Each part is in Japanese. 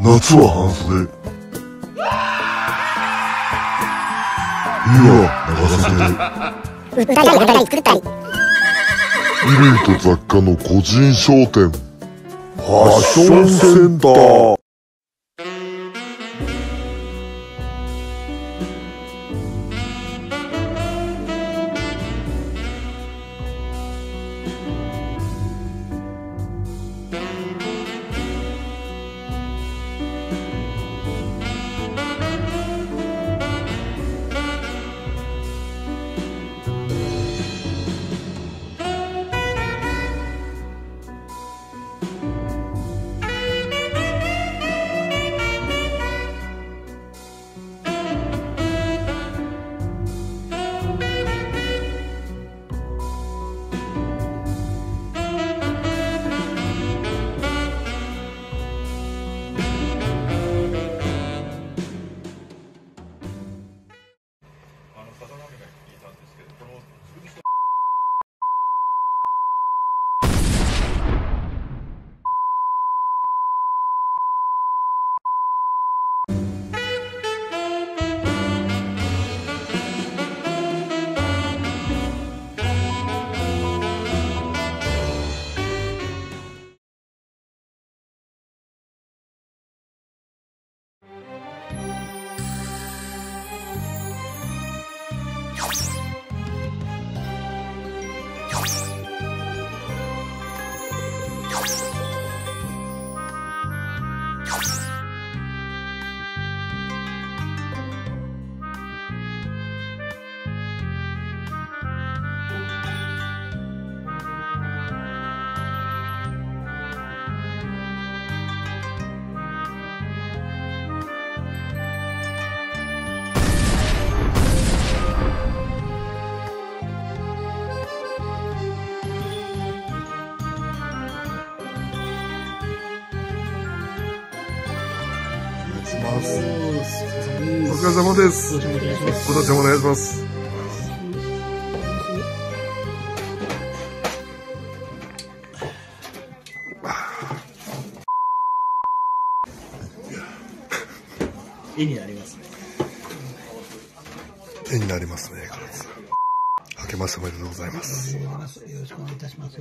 夏は半袖、冬は長袖。売ったり売ったり作ったり。衣類と雑貨の個人商店、ファッションセンター。お疲れ様です。今年もお願いします。絵になりますね。絵になりますね。明けましておめでとうございます。よろしくお願いいたします。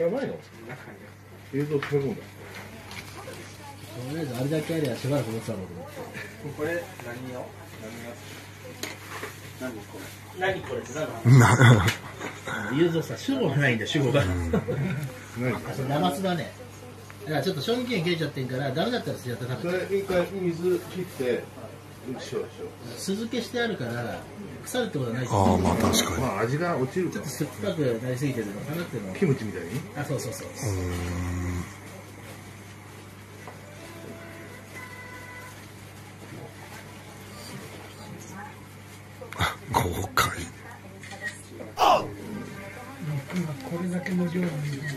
やばいの映像撮るんだ。とりあえずあれだけありゃしばらく持つだろうけど。これ何よ？何これ？何これ？雄三さん主語がないんだ、主語が。生酢だね。だからちょっと賞味期限切れちゃってんからダメだったらそれやったら食べて。それ一回水切って酢漬けしてあるから腐るってことはないです。ああ、まあ確かに。まあ味が落ちるから。ちょっと酸っぱくなりすぎてるのかなっていうのは。キムチみたいに？あ、そうそうそう。あ、豪快。あ、今これだけの量を見るとい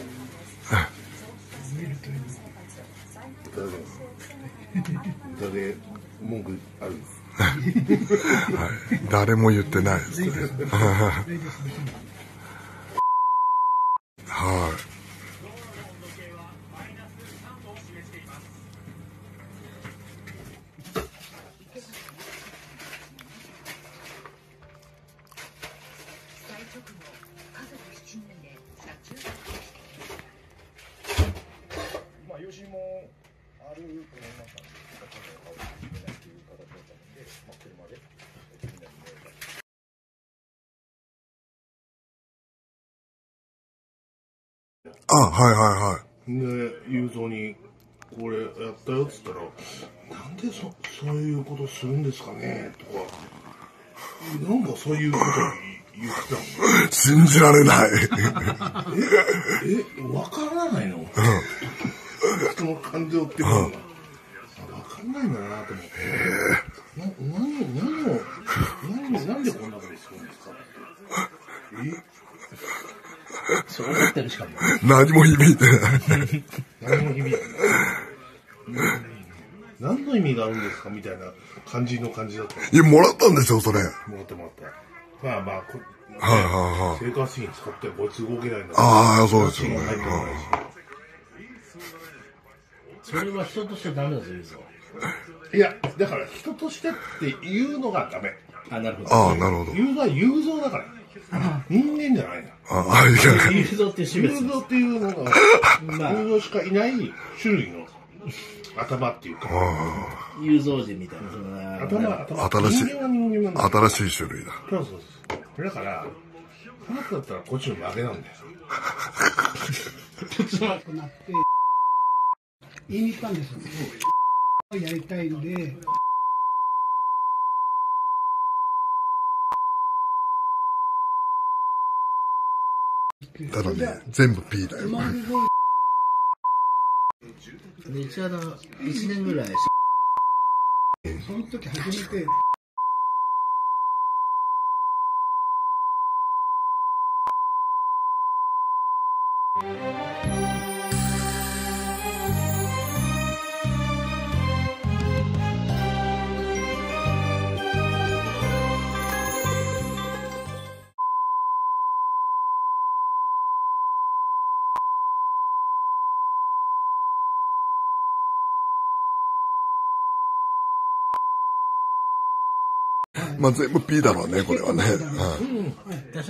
う。文句あるんです。はい、誰も言ってないですね。はい。まあ余震もあると思います。あ、はいはいはい。で、雄三にこれやったよっつったら、なんでそういうことするんですかねとか、なんかそういうこと言ってたの。信じられない。わからないの。うん、人の感情っていうのが。わかんないんだなと思って。なんでこんなことするんですかって。そう思ってるしかも。何も響いてない。何も響いてない。何の意味があるんですかみたいな感じの感じだった。いや、もらったんですよ、それ。もらった。まあまあ、生活費に使ってこいつ動けないんだから。ああ、そうですよね。それは人としてダメだと言うんですよ。いや、だから人としてっていうのがダメ。あ、なるほど。ああ、なるほど。ユーザー、ユーザーだから。人間じゃないの。ああ、いや、ユーザーって種類。ユーザーっていうのが、ユーザーしかいない種類の頭っていうか。ユーザー人みたいな。頭。新しい。新しい種類だ。そうそうそう。だから、あなただったらこっちの負けなんだよ。こっちはなくなって、言いに行ったんですよ。やりたいんで。ただね、全部 P だよ。めちゃだ、1年ぐらい。その時初めて。まあ全部 P だろうね、これはね。ち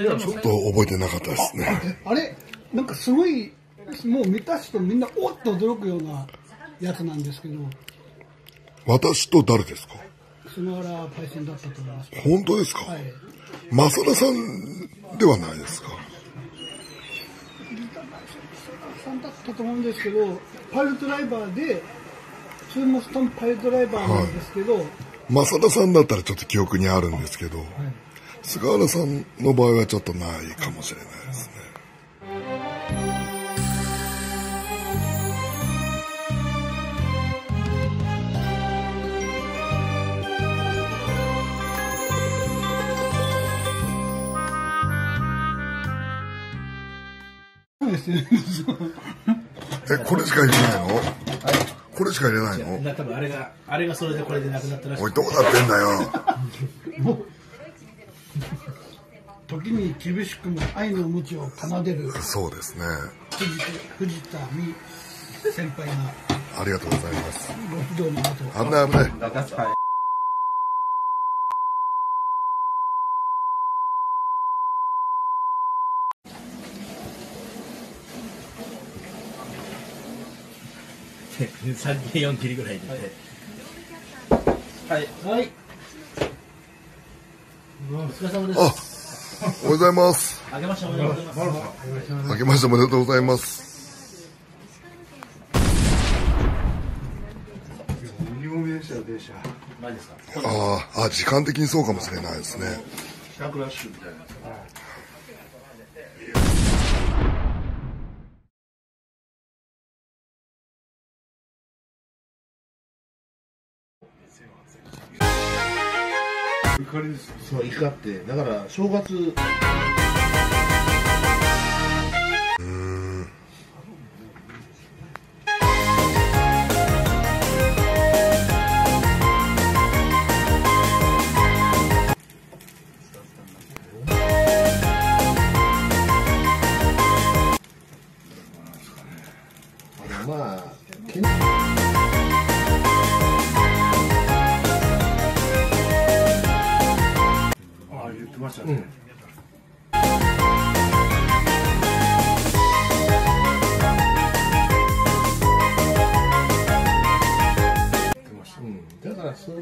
ょっと覚えてなかったですね。あれなんかすごい、もう見た人みんなおっと驚くようなやつなんですけど。私と誰ですか？菅原パイセンだったと思います。本当ですか？はい。増田さんではないですか？増田さんだったと思うんですけど、パイルドライバーで、それもスタンパイルドライバーなんですけど、はい、増田さんだったらちょっと記憶にあるんですけど、はい、菅原さんの場合はちょっとないかもしれないですね。え、これしか入れないの？はい、これしか入れないの？いや、多分あれがそれでこれでなくなったらしい。おい、どうなってんだよ。時に厳しくも愛の鞭を奏でる。そうですね。藤田美先輩が。ありがとうございます。ご指導の後。危ない。34切りぐらいで、はい、お疲れ様です。あ、おはようございます。あけましておめでとうございます。あけましておめでとうございます。ああ、時間的にそうかもしれないですね。帰宅ラッシュみたいな。そう、怒って、だから正月。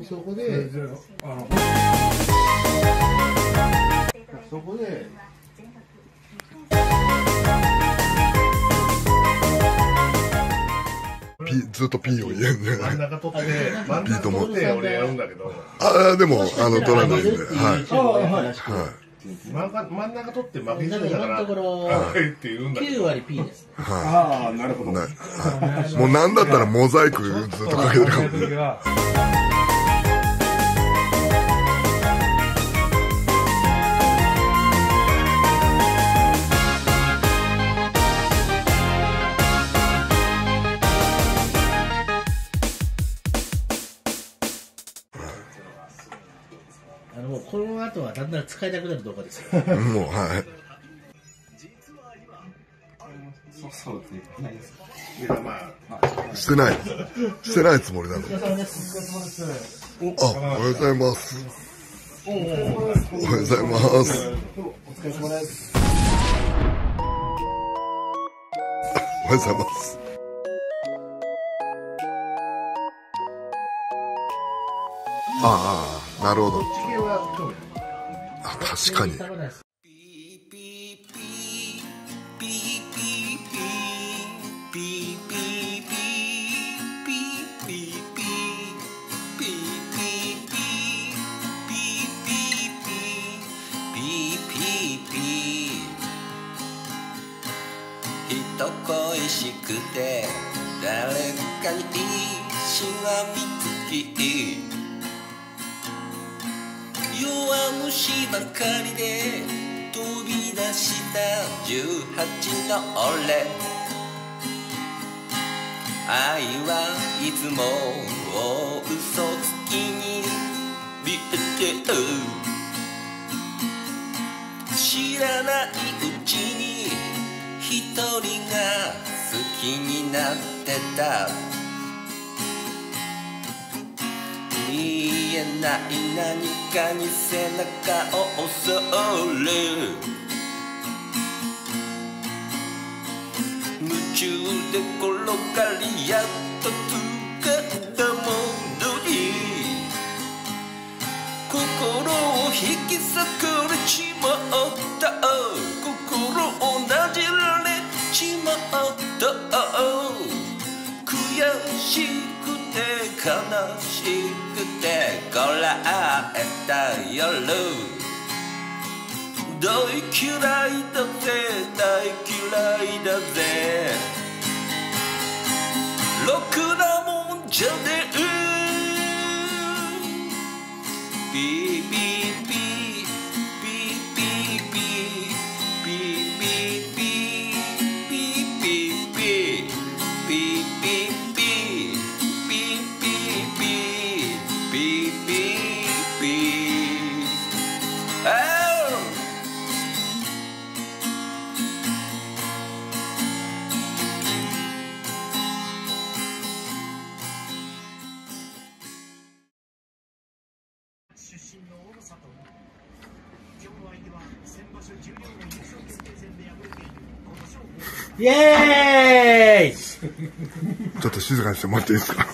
そこでずっと P を言えるんで、真ん中取ってPとも俺やるんだけど、ああ、でも取らないんで、真ん中取って負けじゃないから、9割 P です。ああ、なるほど。もうなんだったらモザイクずっとかけてるかもしれない。この後はだんだん使えなくなる動画ですよ。もうはい。そうですね。してない。してないつもりなの。お疲れ様です。あ、おはようございます。おはようございます。お疲れ様です。おはようございます。ああ、なるほど。あ、確かに。人恋しくて誰かにしがみつき、弱虫ばかりで飛び出した18の俺、愛はいつも嘘つきに見えてる、知らないうちに一人が好きになってた、言えない何かに背中を押される、夢中で転がりやっとつかったものに心を引き裂かれちまった、心をなじられしまった。悔しくて悲しくてこらえた夜、大嫌いだぜ大嫌いだぜ、ろくなもんじゃねえ、ビビビビビビビビイエーイ。ちょっと静かにしてもらっていいですか。